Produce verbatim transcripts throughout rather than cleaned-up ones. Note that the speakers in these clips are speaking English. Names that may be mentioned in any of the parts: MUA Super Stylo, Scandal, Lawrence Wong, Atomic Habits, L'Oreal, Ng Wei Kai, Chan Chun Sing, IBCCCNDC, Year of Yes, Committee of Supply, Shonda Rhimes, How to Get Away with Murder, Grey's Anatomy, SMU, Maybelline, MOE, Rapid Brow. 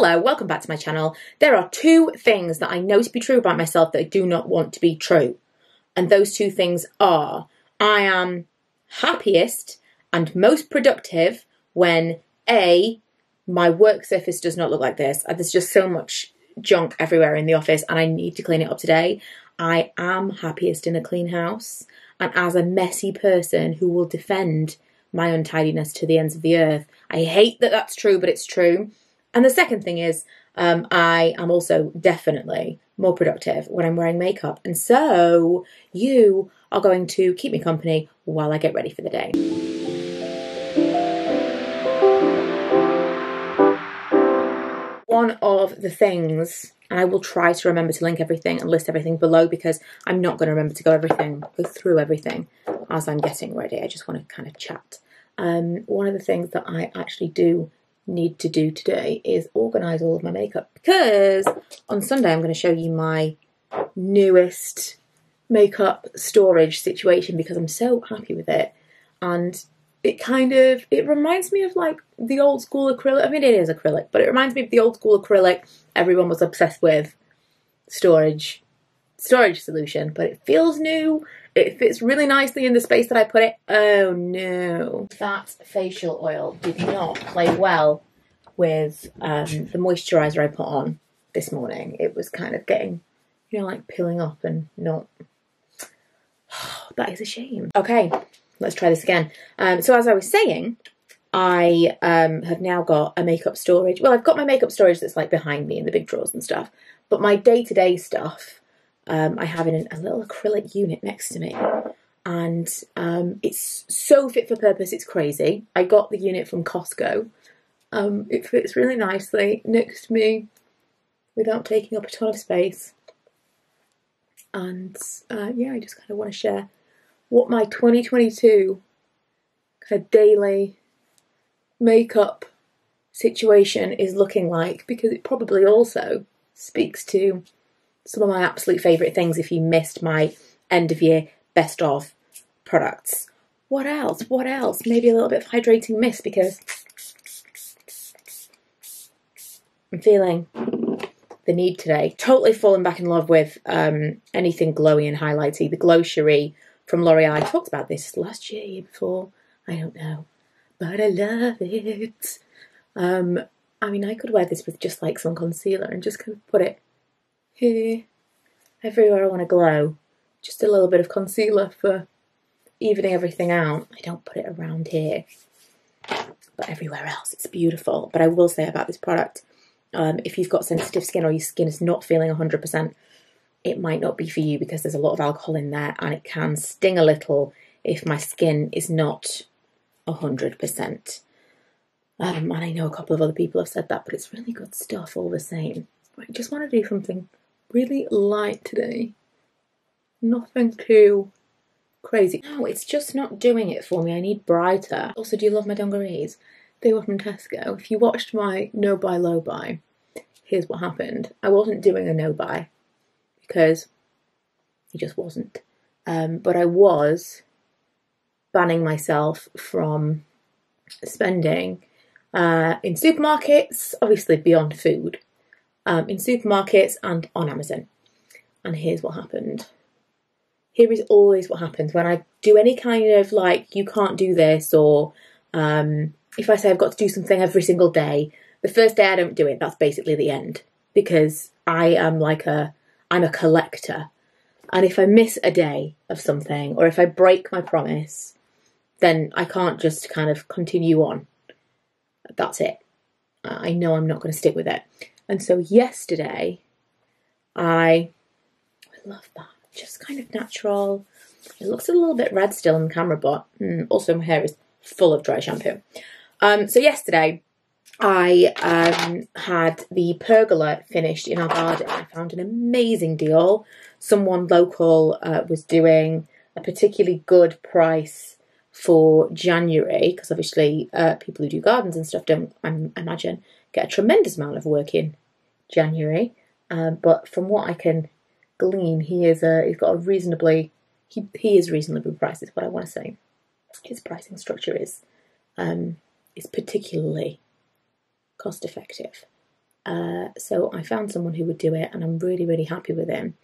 Hello, welcome back to my channel. There are two things that I know to be true about myself that I do not want to be true. And those two things are, I am happiest and most productive when A, my work surface does not look like this. There's just so much junk everywhere in the office and I need to clean it up today. I am happiest in a clean house. And as a messy person who will defend my untidiness to the ends of the earth, I hate that that's true, but it's true. And the second thing is, um, I am also definitely more productive when I'm wearing makeup. And so you are going to keep me company while I get ready for the day. One of the things, and I will try to remember to link everything and list everything below because I'm not going to remember to go everything, go through everything as I'm getting ready. I just want to kind of chat. Um, one of the things that I actually do need to do today is organise all of my makeup because on Sunday I'm going to show you my newest makeup storage situation because I'm so happy with it, and it kind of it reminds me of like the old school acrylic. I mean, it is acrylic, but it reminds me of the old school acrylic everyone was obsessed with storage storage solution, but it feels new. It fits really nicely in the space that I put it. Oh no. That facial oil did not play well with um, the moisturiser I put on this morning. It was kind of getting, you know, like peeling up and not... That is a shame. Okay, let's try this again. Um, so as I was saying, I um, have now got a makeup storage. Well, I've got my makeup storage that's like behind me in the big drawers and stuff, but my day-to-day stuff Um, I have it in a little acrylic unit next to me, and um, it's so fit for purpose, it's crazy. I got the unit from Costco. Um, it fits really nicely next to me without taking up a ton of space. And uh, yeah, I just kind of want to share what my twenty twenty-two kind of daily makeup situation is looking like, because it probably also speaks to some of my absolute favourite things if you missed my end of year best of products. What else? What else? Maybe a little bit of hydrating mist because I'm feeling the need today. Totally fallen back in love with um, anything glowy and highlighty. The Glow Cherie from L'Oreal. I talked about this last year, year before. I don't know. But I love it. Um, I mean, I could wear this with just like some concealer and just kind of put it here, everywhere I want to glow. Just a little bit of concealer for evening everything out. I don't put it around here, but everywhere else it's beautiful. But I will say about this product, um, if you've got sensitive skin or your skin is not feeling one hundred percent, it might not be for you because there's a lot of alcohol in there and it can sting a little if my skin is not one hundred percent. Um, and I know a couple of other people have said that, but it's really good stuff all the same. I just want to do something really light today. Nothing too crazy. No, it's just not doing it for me. I need brighter. Also, do you love my dungarees? They were from Tesco. If you watched my no buy, low buy, here's what happened. I wasn't doing a no buy because it just wasn't. Um, but I was banning myself from spending uh, in supermarkets, obviously beyond food. Um, in supermarkets and on Amazon. And here's what happened. Here is always what happens when I do any kind of like, you can't do this, or um, if I say I've got to do something every single day, the first day I don't do it, that's basically the end, because I am like a, I'm a collector. And if I miss a day of something, or if I break my promise, then I can't just kind of continue on. That's it. I know I'm not going to stick with it. And so yesterday, I, I love that, just kind of natural. It looks a little bit red still on the camera, but mm, also my hair is full of dry shampoo. Um, so yesterday, I um, had the pergola finished in our garden. I found an amazing deal. Someone local uh, was doing a particularly good price for January, because obviously uh, people who do gardens and stuff don't, I imagine, get a tremendous amount of work in January, um, but from what I can glean, he is a, he's got a reasonably, he, he is reasonably priced is what I want to say. His pricing structure is um, is particularly cost effective. Uh, so I found someone who would do it, and I'm really, really happy with him.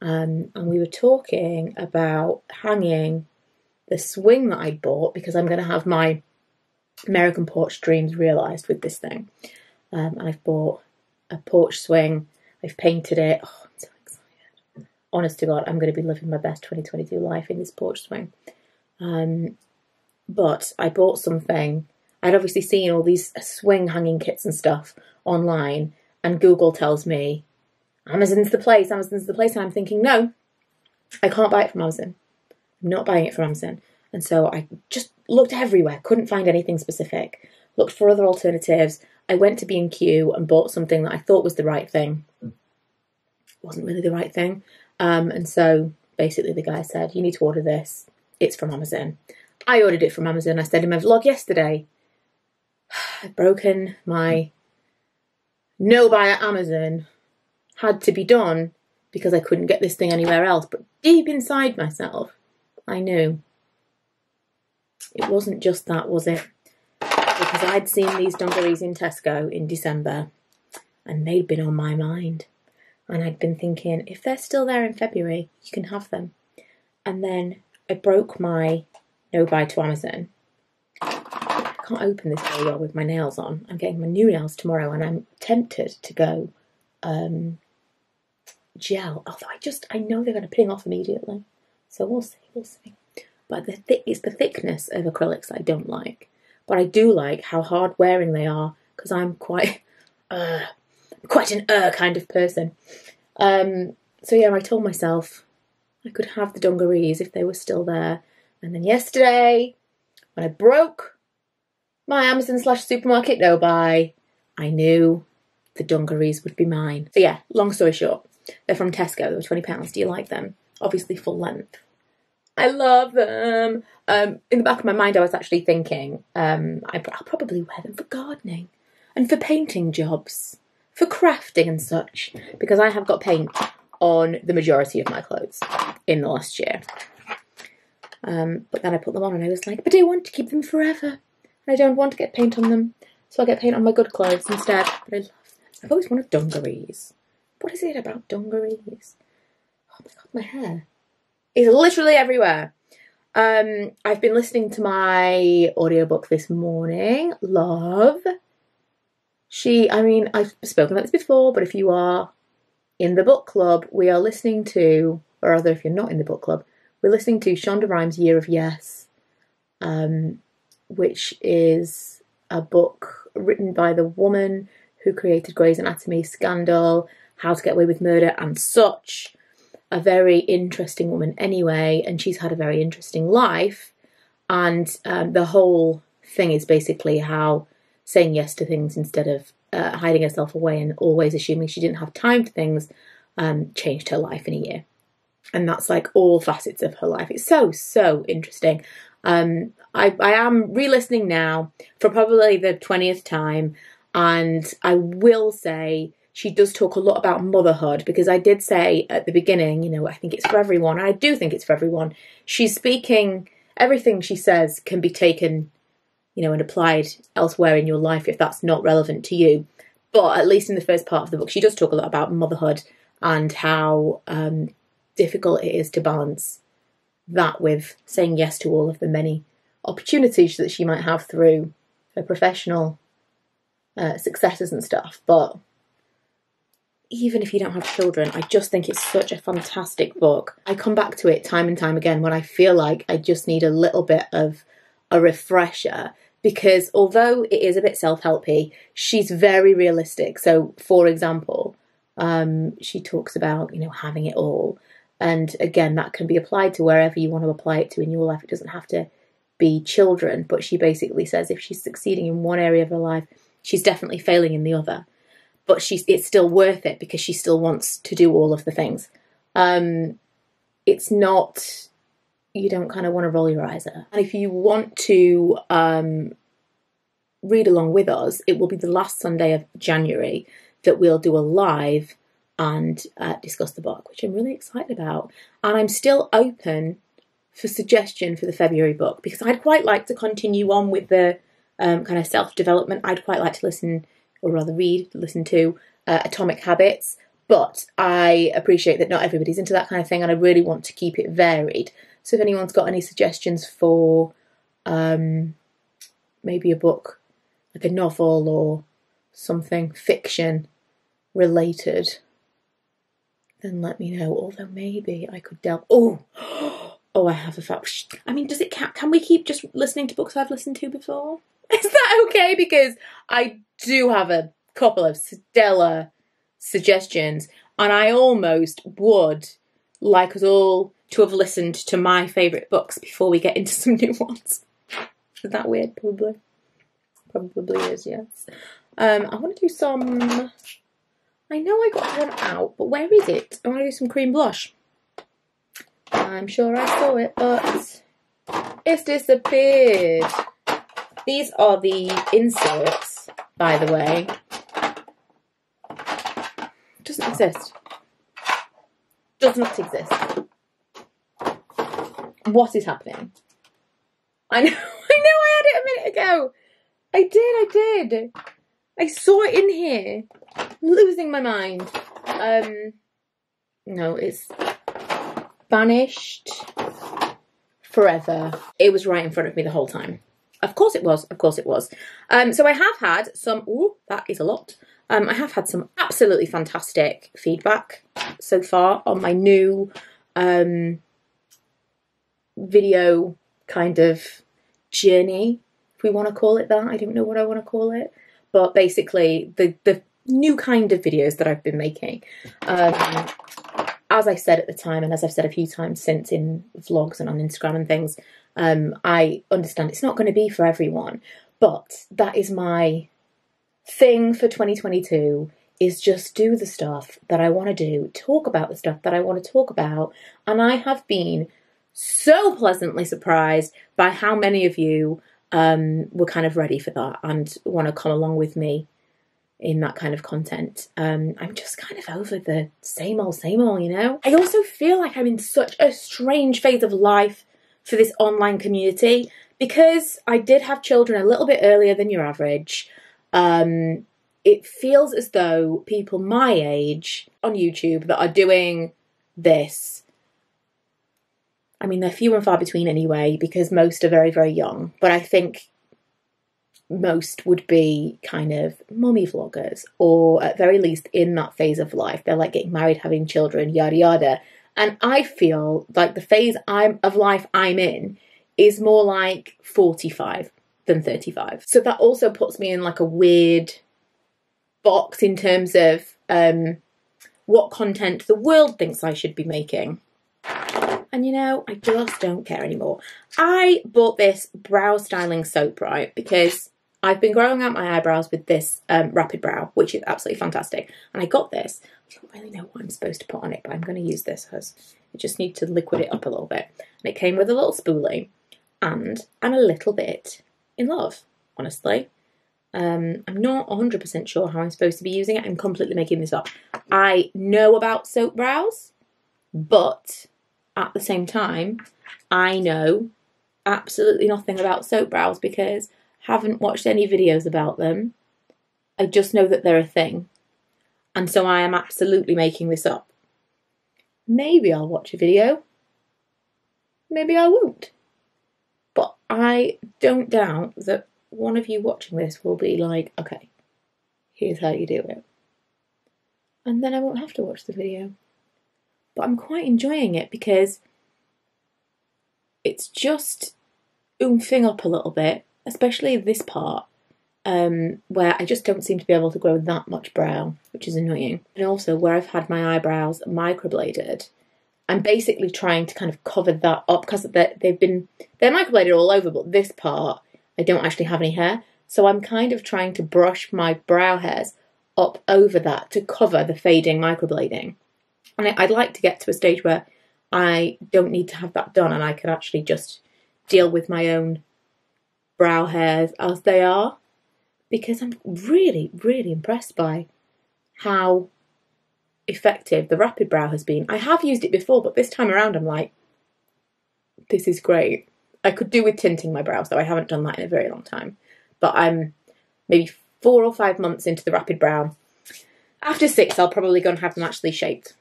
Um, and we were talking about hanging the swing that I bought, because I'm going to have my American porch dreams realised with this thing. Um, and I've bought a porch swing. I've painted it. Oh, I'm so excited. Honest to God, I'm going to be living my best twenty twenty-two life in this porch swing. Um, but I bought something. I'd obviously seen all these swing hanging kits and stuff online, and Google tells me Amazon's the place, Amazon's the place, and I'm thinking, no, I can't buy it from Amazon. I'm not buying it from Amazon. And so I just looked everywhere, couldn't find anything specific, looked for other alternatives. I went to B and Q and bought something that I thought was the right thing. It wasn't really the right thing. Um, and so basically the guy said, you need to order this. It's from Amazon. I ordered it from Amazon. I said in my vlog yesterday, I've broken my no buy at Amazon. Had to be done because I couldn't get this thing anywhere else. But deep inside myself, I knew it wasn't just that, was it? Because I'd seen these dungarees in Tesco in December, and they'd been on my mind. And I'd been thinking, if they're still there in February, you can have them. And then I broke my no buy to Amazon. I can't open this very well with my nails on. I'm getting my new nails tomorrow, and I'm tempted to go um gel, although I just I know they're going to ping off immediately, so we'll see, we'll see. But the th it's the thickness of acrylics I don't like, but I do like how hard wearing they are, because I'm quite uh quite an uh kind of person. Um so yeah, I told myself I could have the dungarees if they were still there. And then yesterday, when I broke my Amazon slash supermarket no buy, I knew the dungarees would be mine. So yeah, long story short, they're from Tesco. They were twenty pounds. Do you like them? Obviously full length. I love them. Um, in the back of my mind, I was actually thinking, um, I, I'll probably wear them for gardening and for painting jobs, for crafting and such, because I have got paint on the majority of my clothes in the last year. Um, but then I put them on and I was like, but I want to keep them forever. And I don't want to get paint on them. So I get paint on my good clothes instead. But I love I've always wanted dungarees. What is it about dungarees? Oh my God, my hair is literally everywhere. Um, I've been listening to my audiobook this morning, Love. She, I mean, I've spoken about this before, but if you are in the book club, we are listening to, or rather if you're not in the book club, we're listening to Shonda Rhimes' Year of Yes, um, which is a book written by the woman who created Grey's Anatomy, Scandal, How to Get Away with Murder, and such. A very interesting woman anyway, and she's had a very interesting life. And um, the whole thing is basically how saying yes to things instead of uh, hiding herself away and always assuming she didn't have time to things um, changed her life in a year. And that's like all facets of her life. It's so, so interesting. Um, I, I am re-listening now for probably the twentieth time. And I will say she does talk a lot about motherhood, because I did say at the beginning, you know, I think it's for everyone. And I do think it's for everyone. She's speaking, everything she says can be taken, you know, and applied elsewhere in your life if that's not relevant to you. But at least in the first part of the book, she does talk a lot about motherhood and how um, difficult it is to balance that with saying yes to all of the many opportunities that she might have through her professional Uh, successes and stuff. But even if you don't have children, I just think it's such a fantastic book. I come back to it time and time again when I feel like I just need a little bit of a refresher, because although it is a bit self-helpy, she's very realistic. So for example, um, she talks about, you know, having it all, and again that can be applied to wherever you want to apply it to in your life. It doesn't have to be children, but she basically says if she's succeeding in one area of her life, she's definitely failing in the other, but she's it's still worth it because she still wants to do all of the things. Um, it's not, you don't kind of want to roll your eyes at her. And if you want to um, read along with us, it will be the last Sunday of January that we'll do a live and uh, discuss the book, which I'm really excited about. And I'm still open for suggestion for the February book, because I'd quite like to continue on with the Um, kind of self-development. I'd quite like to listen or rather read, listen to uh, Atomic Habits, but I appreciate that not everybody's into that kind of thing and I really want to keep it varied. So if anyone's got any suggestions for um, maybe a book, like a novel or something fiction related, then let me know. Although maybe I could delve... Oh! Oh, I have a fact. I mean, does it count? Can we keep just listening to books I've listened to before? Is that okay? Because I do have a couple of stellar suggestions and I almost would like us all to have listened to my favourite books before we get into some new ones. Is that weird? Probably. Probably is, yes. Um, I want to do some... I know I got one out, but where is it? I want to do some cream blush. I'm sure I saw it, but it's disappeared. These are the inserts, by the way. Doesn't exist. Does not exist. What is happening? I know, I know I had it a minute ago. I did, I did. I saw it in here. I'm losing my mind. Um, no, it's... vanished forever. It was right in front of me the whole time. Of course it was, of course it was. Um, so I have had some, ooh, that is a lot. Um, I have had some absolutely fantastic feedback so far on my new um, video kind of journey, if we want to call it that. I don't know what I want to call it. But basically the, the new kind of videos that I've been making. Um, As I said at the time, and as I've said a few times since in vlogs and on Instagram and things, um, I understand it's not going to be for everyone, but that is my thing for twenty twenty-two, is just do the stuff that I want to do, talk about the stuff that I want to talk about, and I have been so pleasantly surprised by how many of you um, were kind of ready for that and want to come along with me in that kind of content. Um, I'm just kind of over the same old, same old, you know? I also feel like I'm in such a strange phase of life for this online community because I did have children a little bit earlier than your average. Um, it feels as though people my age on YouTube that are doing this, I mean, they're few and far between anyway because most are very, very young, but I think most would be kind of mommy vloggers, or at very least in that phase of life. They're like getting married, having children, yada yada. And I feel like the phase I'm of life I'm in is more like forty-five than thirty-five. So that also puts me in like a weird box in terms of um, what content the world thinks I should be making. And you know, I just don't care anymore. I bought this brow styling soap, right, because I've been growing out my eyebrows with this um, Rapid Brow, which is absolutely fantastic. And I got this. I don't really know what I'm supposed to put on it, but I'm going to use this as I just need to liquid it up a little bit. And it came with a little spoolie, and I'm a little bit in love, honestly. Um, I'm not one hundred percent sure how I'm supposed to be using it. I'm completely making this up. I know about soap brows, but at the same time, I know absolutely nothing about soap brows because I haven't watched any videos about them. I just know that they're a thing. And so I am absolutely making this up. Maybe I'll watch a video. Maybe I won't. But I don't doubt that one of you watching this will be like, okay, here's how you do it. And then I won't have to watch the video. But I'm quite enjoying it because it's just oomphing up a little bit, especially this part, um, where I just don't seem to be able to grow that much brow, which is annoying. And also where I've had my eyebrows microbladed, I'm basically trying to kind of cover that up because they've been, they're microbladed all over, but this part, I don't actually have any hair. So I'm kind of trying to brush my brow hairs up over that to cover the fading microblading. And I'd like to get to a stage where I don't need to have that done and I can actually just deal with my own brow hairs as they are, because I'm really, really impressed by how effective the Rapid Brow has been. I have used it before, but this time around I'm like, this is great. I could do with tinting my brows, though I haven't done that in a very long time. But I'm maybe four or five months into the Rapid Brow. After six, I'll probably go and have them actually shaped.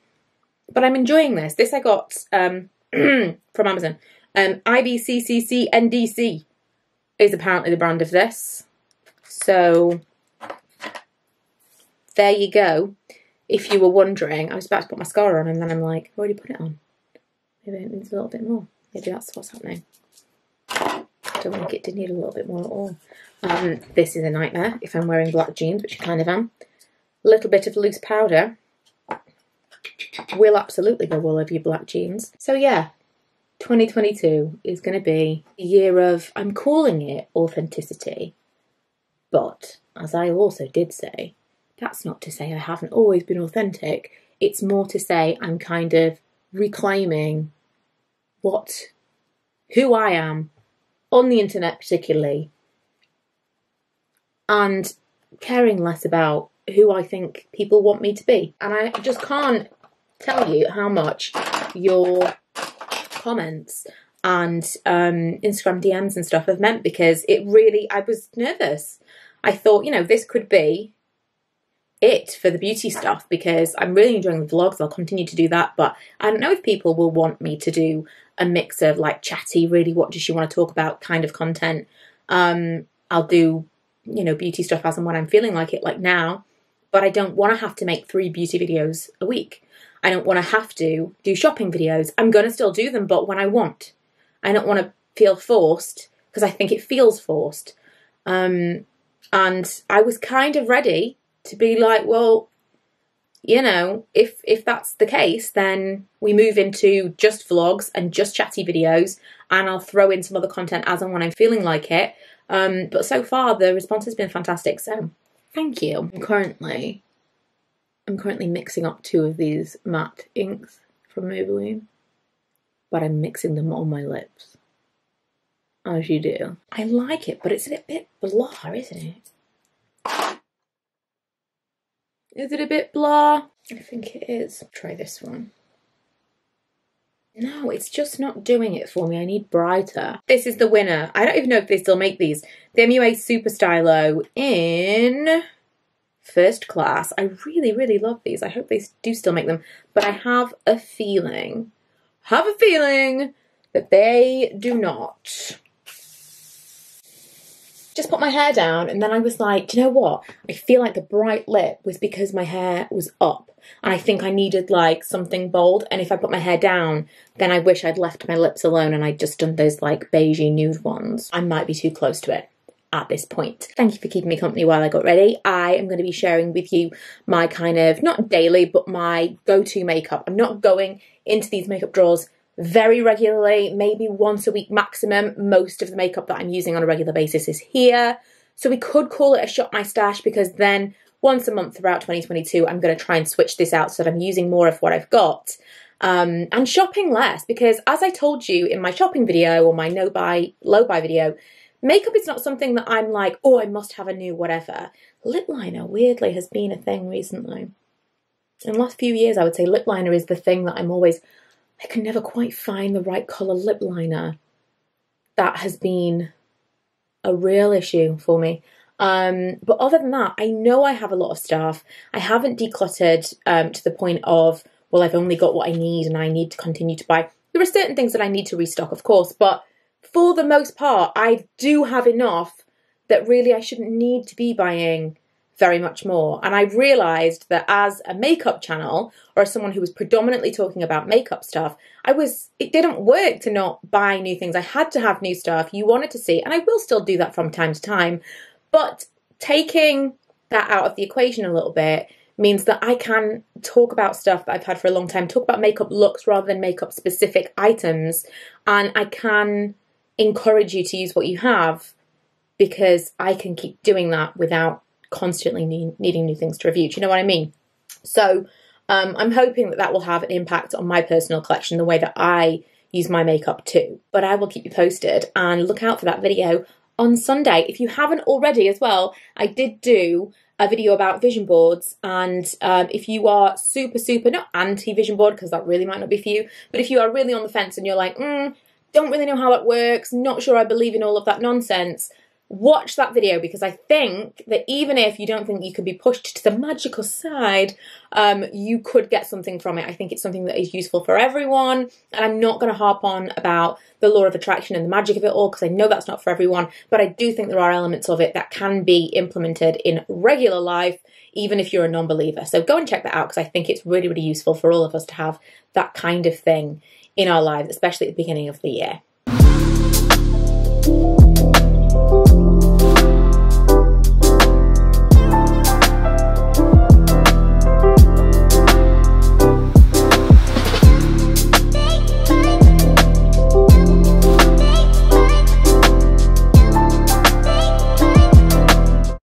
But I'm enjoying this. This I got um, from Amazon. Um, I B C C C N D C is apparently the brand of this. So there you go. If you were wondering, I was about to put mascara on and then I'm like, I've already put it on. Maybe it needs a little bit more. Maybe that's what's happening. I don't think it did need a little bit more at all. Um, this is a nightmare if I'm wearing black jeans, which I kind of am. A little bit of loose powder will absolutely go all over your black jeans. So yeah, twenty twenty-two is going to be a year of, I'm calling it authenticity, but as I also did say, that's not to say I haven't always been authentic. It's more to say I'm kind of reclaiming what, who I am, on the internet particularly, and caring less about who I think people want me to be. And I just can't tell you how much your comments and um, Instagram D Ms and stuff have meant, because it really, I was nervous. I thought, you know, this could be it for the beauty stuff, because I'm really enjoying the vlogs. I'll continue to do that, but I don't know if people will want me to do a mix of like chatty, really what does she want to talk about kind of content. Um, I'll do, you know, beauty stuff as and when I'm feeling like it, like now. But I don't want to have to make three beauty videos a week. I don't want to have to do shopping videos. I'm going to still do them, but when I want. I don't want to feel forced, because I think it feels forced. Um, and I was kind of ready to be like, well, you know, if if that's the case, then we move into just vlogs and just chatty videos, and I'll throw in some other content as and when I'm feeling like it. Um, but so far, the response has been fantastic, so thank you. I'm currently, I'm currently mixing up two of these matte inks from Maybelline, but I'm mixing them on my lips, as you do. I like it, but it's a bit blah, isn't it? Is it a bit blah? I think it is. Try this one. No, it's just not doing it for me. I need brighter. This is the winner. I don't even know if they still make these. The M U A Super Stylo in First Class. I really, really love these. I hope they do still make them. But I have a feeling, have a feeling that they do not. Just put my hair down, and then I was like, do you know what? I feel like the bright lip was because my hair was up, and I think I needed like something bold, and if I put my hair down, then I wish I'd left my lips alone and I'd just done those like beigey nude ones. I might be too close to it at this point. Thank you for keeping me company while I got ready. I am going to be sharing with you my kind of, not daily, but my go-to makeup. I'm not going into these makeup drawers very regularly, maybe once a week maximum. Most of the makeup that I'm using on a regular basis is here. So we could call it a shop my stash, because then once a month throughout twenty twenty-two, I'm going to try and switch this out so that I'm using more of what I've got um, and shopping less. Because as I told you in my shopping video or my no buy, low buy video, makeup is not something that I'm like, oh, I must have a new whatever. Lip liner weirdly has been a thing recently. In the last few years, I would say lip liner is the thing that I'm always, I can never quite find the right colour lip liner. That has been a real issue for me. Um, but other than that, I know I have a lot of stuff. I haven't decluttered um, to the point of, well, I've only got what I need and I need to continue to buy. There are certain things that I need to restock, of course, but for the most part, I do have enough that really I shouldn't need to be buying very much more. And I realised that as a makeup channel, or as someone who was predominantly talking about makeup stuff, I was, it didn't work to not buy new things. I had to have new stuff. You wanted to see, and I will still do that from time to time, but taking that out of the equation a little bit means that I can talk about stuff that I've had for a long time, talk about makeup looks rather than makeup specific items, and I can encourage you to use what you have, because I can keep doing that without constantly need, needing new things to review. Do you know what I mean? So um, I'm hoping that that will have an impact on my personal collection, the way that I use my makeup too. But I will keep you posted, and look out for that video on Sunday. If you haven't already as well, I did do a video about vision boards, and um, if you are super, super, not anti-vision board, because that really might not be for you, but if you are really on the fence and you're like, mm, don't really know how it works, not sure I believe in all of that nonsense, watch that video, because I think that even if you don't think you could be pushed to the magical side, um, you could get something from it. I think it's something that is useful for everyone, and I'm not going to harp on about the law of attraction and the magic of it all, because I know that's not for everyone, but I do think there are elements of it that can be implemented in regular life, even if you're a non-believer. So go and check that out, because I think it's really, really useful for all of us to have that kind of thing in our lives, especially at the beginning of the year.